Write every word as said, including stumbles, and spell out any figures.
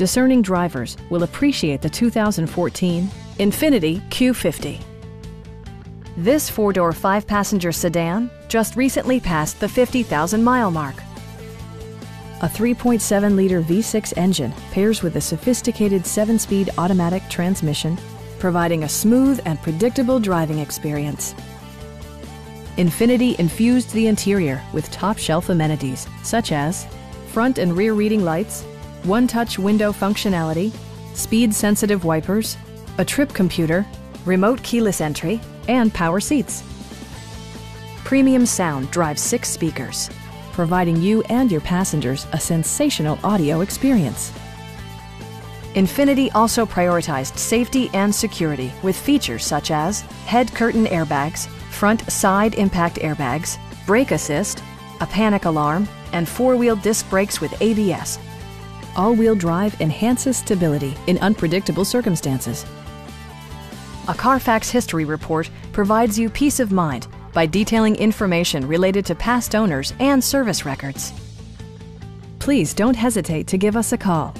Discerning drivers will appreciate the two thousand fourteen Infiniti Q fifty. This four-door, five-passenger sedan just recently passed the fifty thousand mile mark. A three point seven liter V six engine pairs with a sophisticated seven-speed automatic transmission, providing a smooth and predictable driving experience. Infiniti infused the interior with top-shelf amenities such as front and rear reading lights, one-touch window functionality, speed-sensitive wipers, a trip computer, remote keyless entry, and power seats. Premium sound drives six speakers, providing you and your passengers a sensational audio experience. Infiniti also prioritized safety and security with features such as head curtain airbags, front side impact airbags, brake assist, a panic alarm, and four-wheel disc brakes with A B S. All-wheel drive enhances stability in unpredictable circumstances. A Carfax history report provides you peace of mind by detailing information related to past owners and service records. Please don't hesitate to give us a call.